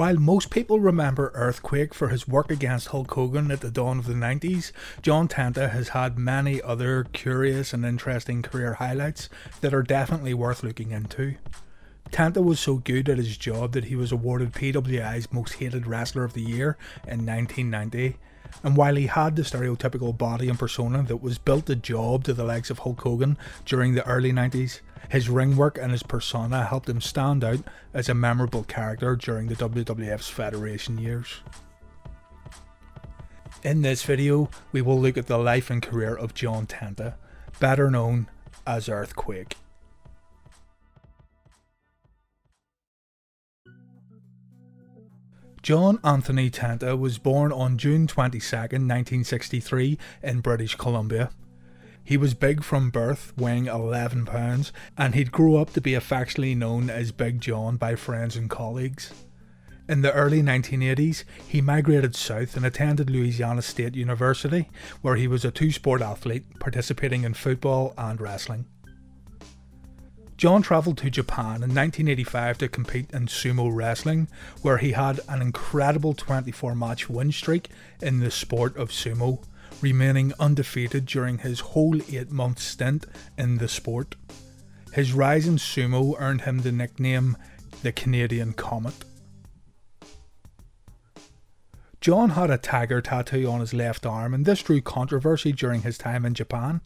While most people remember Earthquake for his work against Hulk Hogan at the dawn of the 90s, John Tenta has had many other curious and interesting career highlights that are definitely worth looking into. Tenta was so good at his job that he was awarded PWI's Most Hated Wrestler of the Year in 1990, and while he had the stereotypical body and persona that was built a job to the likes of Hulk Hogan during the early 90s, his ring work and his persona helped him stand out as a memorable character during the WWF's Federation years. In this video, we will look at the life and career of John Tenta, better known as Earthquake. John Anthony Tenta was born on June 22, 1963 in British Columbia. He was big from birth, weighing 11 pounds, and he'd grow up to be affectionately known as Big John by friends and colleagues. In the early 1980s, he migrated south and attended Louisiana State University, where he was a two-sport athlete, participating in football and wrestling. John travelled to Japan in 1985 to compete in sumo wrestling, where he had an incredible 24-match win streak in the sport of sumo, remaining undefeated during his whole 8-month stint in the sport. His rise in sumo earned him the nickname the Canadian Comet. John had a tiger tattoo on his left arm, and this drew controversy during his time in Japan.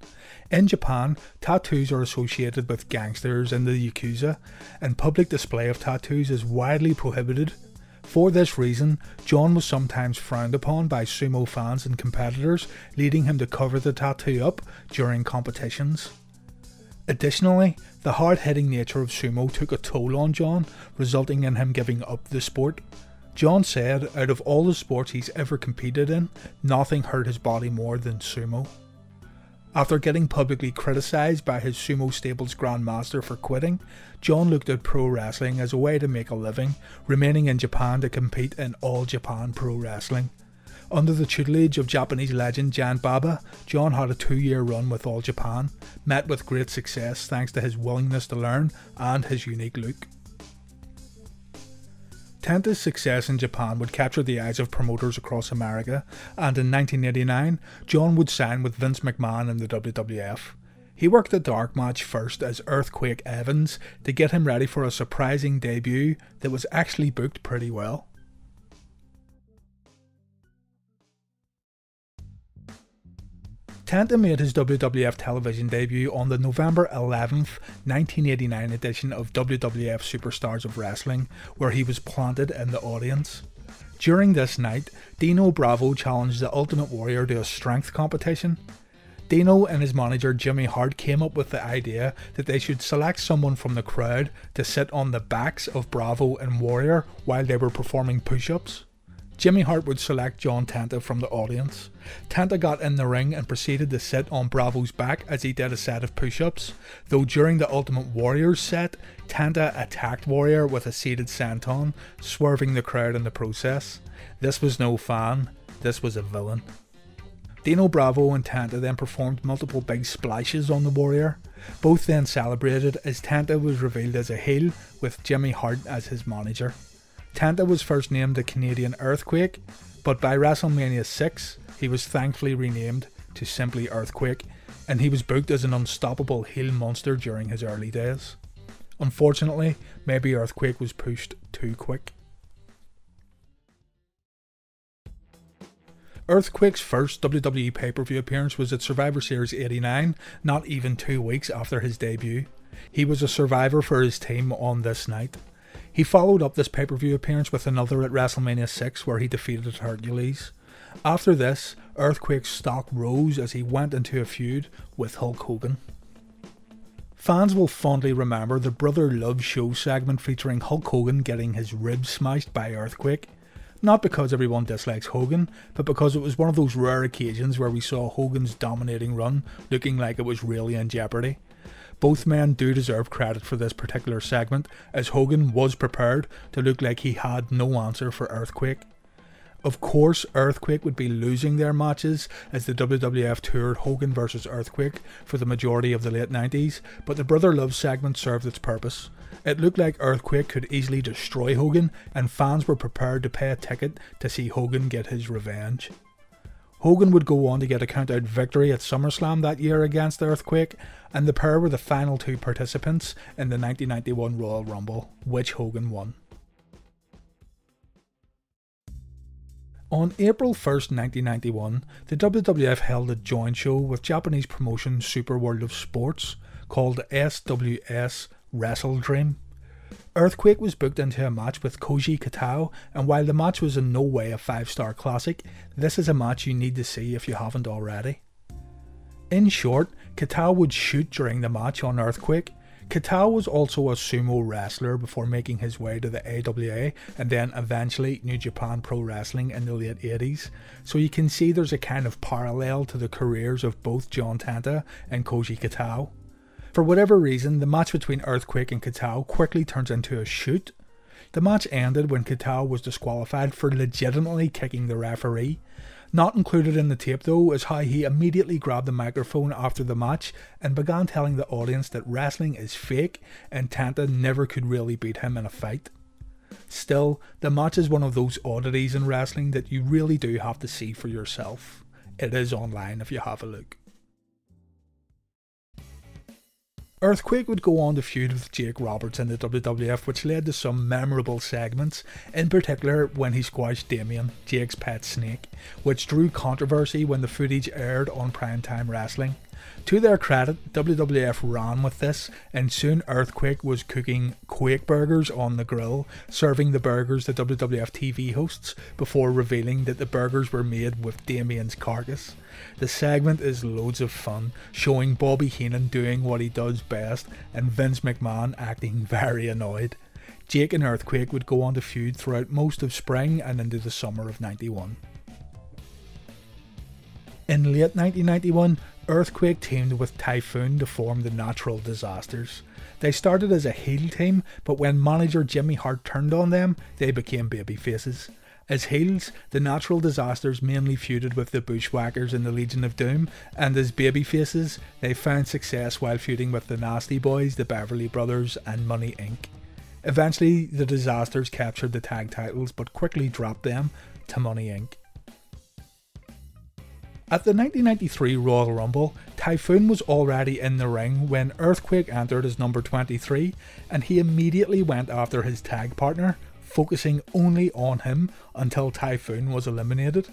In Japan, tattoos are associated with gangsters and the Yakuza, and public display of tattoos is widely prohibited. For this reason, John was sometimes frowned upon by sumo fans and competitors, leading him to cover the tattoo up during competitions. Additionally, the hard-hitting nature of sumo took a toll on John, resulting in him giving up the sport. John said, out of all the sports he's ever competed in, nothing hurt his body more than sumo. After getting publicly criticised by his sumo stable's grandmaster for quitting, John looked at pro wrestling as a way to make a living, remaining in Japan to compete in All Japan Pro Wrestling. Under the tutelage of Japanese legend Giant Baba, John had a 2-year run with All Japan, met with great success thanks to his willingness to learn and his unique look. Tenta's success in Japan would capture the eyes of promoters across America, and in 1989, John would sign with Vince McMahon in the WWF. He worked a dark match first as Earthquake Evans to get him ready for a surprising debut that was actually booked pretty well. Tenta made his WWF television debut on the November 11th, 1989 edition of WWF Superstars of Wrestling, where he was planted in the audience. During this night, Dino Bravo challenged the Ultimate Warrior to a strength competition. Dino and his manager Jimmy Hart came up with the idea that they should select someone from the crowd to sit on the backs of Bravo and Warrior while they were performing push-ups. Jimmy Hart would select John Tenta from the audience. Tenta got in the ring and proceeded to sit on Bravo's back as he did a set of push-ups, though during the Ultimate Warrior set, Tenta attacked Warrior with a seated senton, swerving the crowd in the process. This was no fan, this was a villain. Dino Bravo and Tenta then performed multiple big splashes on the Warrior. Both then celebrated as Tenta was revealed as a heel with Jimmy Hart as his manager. Tenta was first named the Canadian Earthquake, but by WrestleMania VI, he was thankfully renamed to simply Earthquake, and he was booked as an unstoppable heel monster during his early days. Unfortunately, maybe Earthquake was pushed too quick. Earthquake's first WWE pay-per-view appearance was at Survivor Series 89, not even 2 weeks after his debut. He was a survivor for his team on this night. He followed up this pay-per-view appearance with another at WrestleMania VI, where he defeated Hercules. After this, Earthquake's stock rose as he went into a feud with Hulk Hogan. Fans will fondly remember the Brother Love Show segment featuring Hulk Hogan getting his ribs smashed by Earthquake. Not because everyone dislikes Hogan, but because it was one of those rare occasions where we saw Hogan's dominating run looking like it was really in jeopardy. Both men do deserve credit for this particular segment, as Hogan was prepared to look like he had no answer for Earthquake. Of course, Earthquake would be losing their matches as the WWF toured Hogan vs Earthquake for the majority of the late 90s, but the Brother Love segment served its purpose. It looked like Earthquake could easily destroy Hogan, and fans were prepared to pay a ticket to see Hogan get his revenge. Hogan would go on to get a count-out victory at SummerSlam that year against Earthquake, and the pair were the final two participants in the 1991 Royal Rumble, which Hogan won. On April 1st, 1991, the WWF held a joint show with Japanese promotion Super World of Sports called SWS Wrestle Dream. Earthquake was booked into a match with Koji Kitao, and while the match was in no way a 5-star classic, this is a match you need to see if you haven't already. In short, Kitao would shoot during the match on Earthquake. Kitao was also a sumo wrestler before making his way to the AWA and then eventually New Japan Pro Wrestling in the late 80s, so you can see there's a kind of parallel to the careers of both John Tenta and Koji Kitao. For whatever reason, the match between Earthquake and Kitao quickly turns into a shoot. The match ended when Kitao was disqualified for legitimately kicking the referee. Not included in the tape though is how he immediately grabbed the microphone after the match and began telling the audience that wrestling is fake and Tenta never could really beat him in a fight. Still, the match is one of those oddities in wrestling that you really do have to see for yourself. It is online if you have a look. Earthquake would go on to feud with Jake Roberts in the WWF, which led to some memorable segments, in particular when he squashed Damien, Jake's pet snake, which drew controversy when the footage aired on Primetime Wrestling. To their credit, WWF ran with this, and soon Earthquake was cooking Quake burgers on the grill, serving the burgers to WWF TV hosts before revealing that the burgers were made with Damien's carcass. The segment is loads of fun, showing Bobby Heenan doing what he does best and Vince McMahon acting very annoyed. Jake and Earthquake would go on to feud throughout most of spring and into the summer of '91. In late 1991, Earthquake teamed with Typhoon to form the Natural Disasters. They started as a heel team, but when manager Jimmy Hart turned on them, they became babyfaces. As heels, the Natural Disasters mainly feuded with the Bushwhackers and the Legion of Doom, and as babyfaces, they found success while feuding with the Nasty Boys, the Beverly Brothers, and Money Inc. Eventually, the Disasters captured the tag titles but quickly dropped them to Money Inc. At the 1993 Royal Rumble, Typhoon was already in the ring when Earthquake entered as number 23, and he immediately went after his tag partner, focusing only on him until Typhoon was eliminated.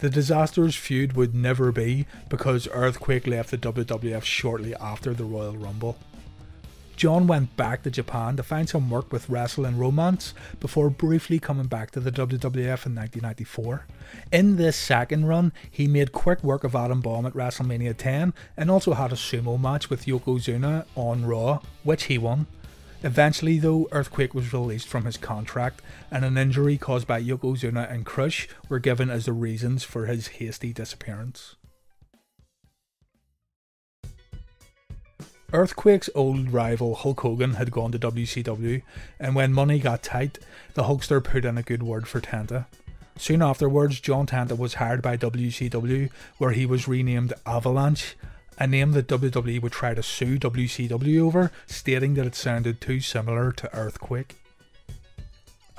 The Disasters feud would never be, because Earthquake left the WWF shortly after the Royal Rumble. John went back to Japan to find some work with Wrestle and Romance before briefly coming back to the WWF in 1994. In this second run, he made quick work of Adam Bomb at WrestleMania 10 and also had a sumo match with Yokozuna on Raw, which he won. Eventually though, Earthquake was released from his contract, and an injury caused by Yokozuna and Crush were given as the reasons for his hasty disappearance. Earthquake's old rival Hulk Hogan had gone to WCW, and when money got tight, the Hulkster put in a good word for Tenta. Soon afterwards, John Tenta was hired by WCW, where he was renamed Avalanche, a name that WWE would try to sue WCW over, stating that it sounded too similar to Earthquake.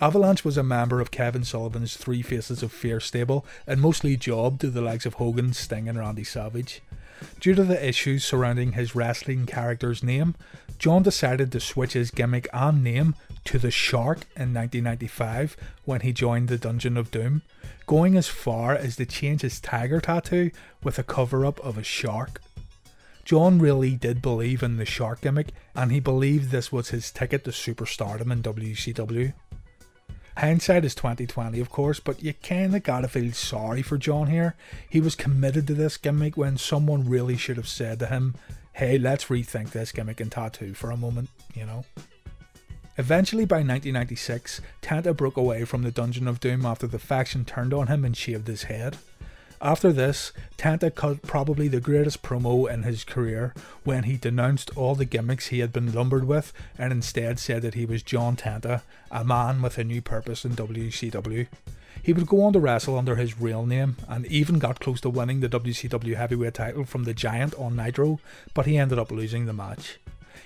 Avalanche was a member of Kevin Sullivan's Three Faces of Fear stable and mostly jobbed to the likes of Hogan, Sting and Randy Savage. Due to the issues surrounding his wrestling character's name, John decided to switch his gimmick and name to the Shark in 1995 when he joined the Dungeon of Doom, going as far as to change his tiger tattoo with a cover-up of a shark. John really did believe in the Shark gimmick, and he believed this was his ticket to superstardom in WCW. Hindsight is 20/20 of course, but you kinda gotta feel sorry for John here. He was committed to this gimmick when someone really should have said to him, hey, let's rethink this gimmick and tattoo for a moment, you know. Eventually by 1996, Tenta broke away from the Dungeon of Doom after the faction turned on him and shaved his head. After this, Tenta cut probably the greatest promo in his career when he denounced all the gimmicks he had been lumbered with and instead said that he was John Tenta, a man with a new purpose in WCW. He would go on to wrestle under his real name and even got close to winning the WCW heavyweight title from the Giant on Nitro, but he ended up losing the match.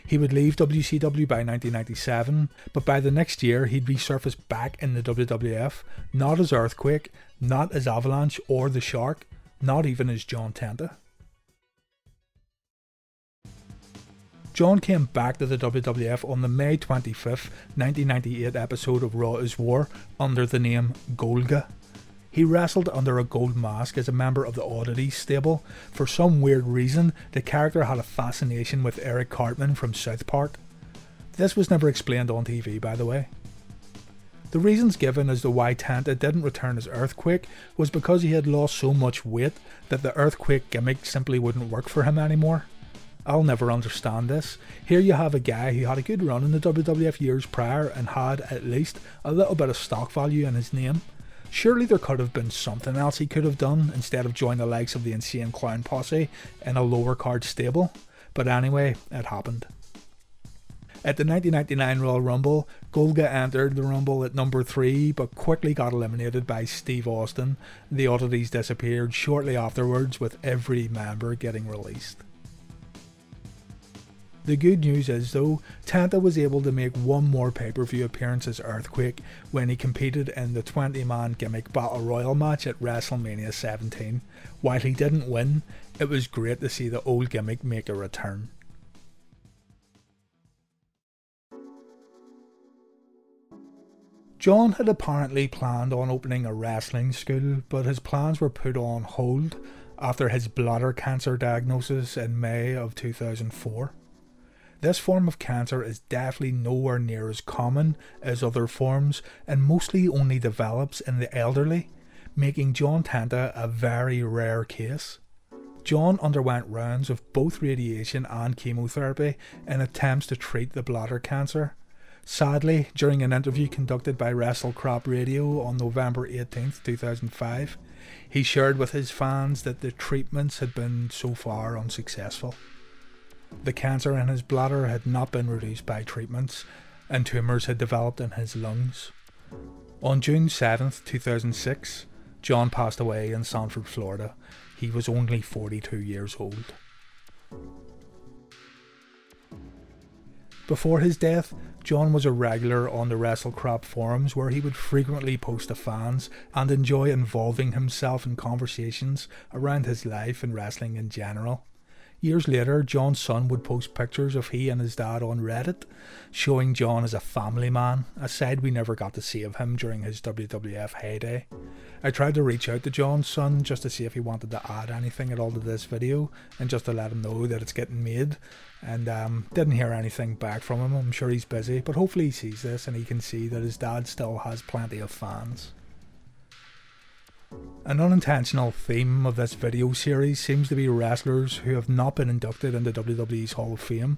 He would leave WCW by 1997, but by the next year he'd resurface back in the WWF, not as Earthquake, not as Avalanche or the Shark, not even as John Tenta. John came back to the WWF on the May 25th, 1998 episode of Raw is War under the name Golga. He wrestled under a gold mask as a member of the Oddities stable. For some weird reason, the character had a fascination with Eric Cartman from South Park. This was never explained on TV, by the way. The reasons given as to why Tenta didn't return as Earthquake was because he had lost so much weight that the Earthquake gimmick simply wouldn't work for him anymore. I'll never understand this. Here you have a guy who had a good run in the WWF years prior and had at least a little bit of stock value in his name. Surely there could have been something else he could have done instead of join the likes of the Insane Clown Posse in a lower card stable. But anyway, it happened. At the 1999 Royal Rumble, Golga entered the Rumble at number 3 but quickly got eliminated by Steve Austin. The Oddities disappeared shortly afterwards, with every member getting released. The good news is though, Tenta was able to make one more pay-per-view appearance as Earthquake when he competed in the 20-man gimmick Battle Royal match at WrestleMania 17. While he didn't win, it was great to see the old gimmick make a return. John had apparently planned on opening a wrestling school, but his plans were put on hold after his bladder cancer diagnosis in May of 2004. This form of cancer is definitely nowhere near as common as other forms and mostly only develops in the elderly, making John Tenta a very rare case. John underwent rounds of both radiation and chemotherapy in attempts to treat the bladder cancer. Sadly, during an interview conducted by WrestleCrap Radio on November 18, 2005, he shared with his fans that the treatments had been so far unsuccessful. The cancer in his bladder had not been reduced by treatments, and tumours had developed in his lungs. On June 7, 2006, John passed away in Sanford, Florida. He was only 42 years old. Before his death, John was a regular on the WrestleCrap forums, where he would frequently post to fans and enjoy involving himself in conversations around his life and wrestling in general. Years later, John's son would post pictures of he and his dad on Reddit, showing John as a family man, a side we never got to see of him during his WWF heyday. I tried to reach out to John's son just to see if he wanted to add anything at all to this video and just to let him know that it's getting made, and didn't hear anything back from him. I'm sure he's busy, but hopefully he sees this and he can see that his dad still has plenty of fans. An unintentional theme of this video series seems to be wrestlers who have not been inducted into WWE's Hall of Fame,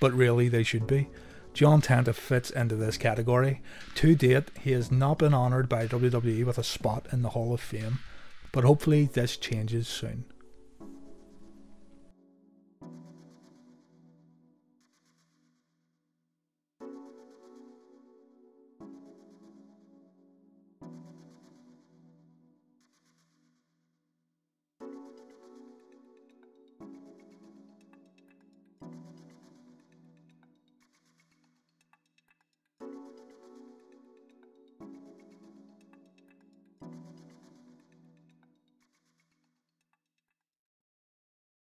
but really they should be. John Tenta fits into this category. To date, he has not been honoured by WWE with a spot in the Hall of Fame, but hopefully this changes soon.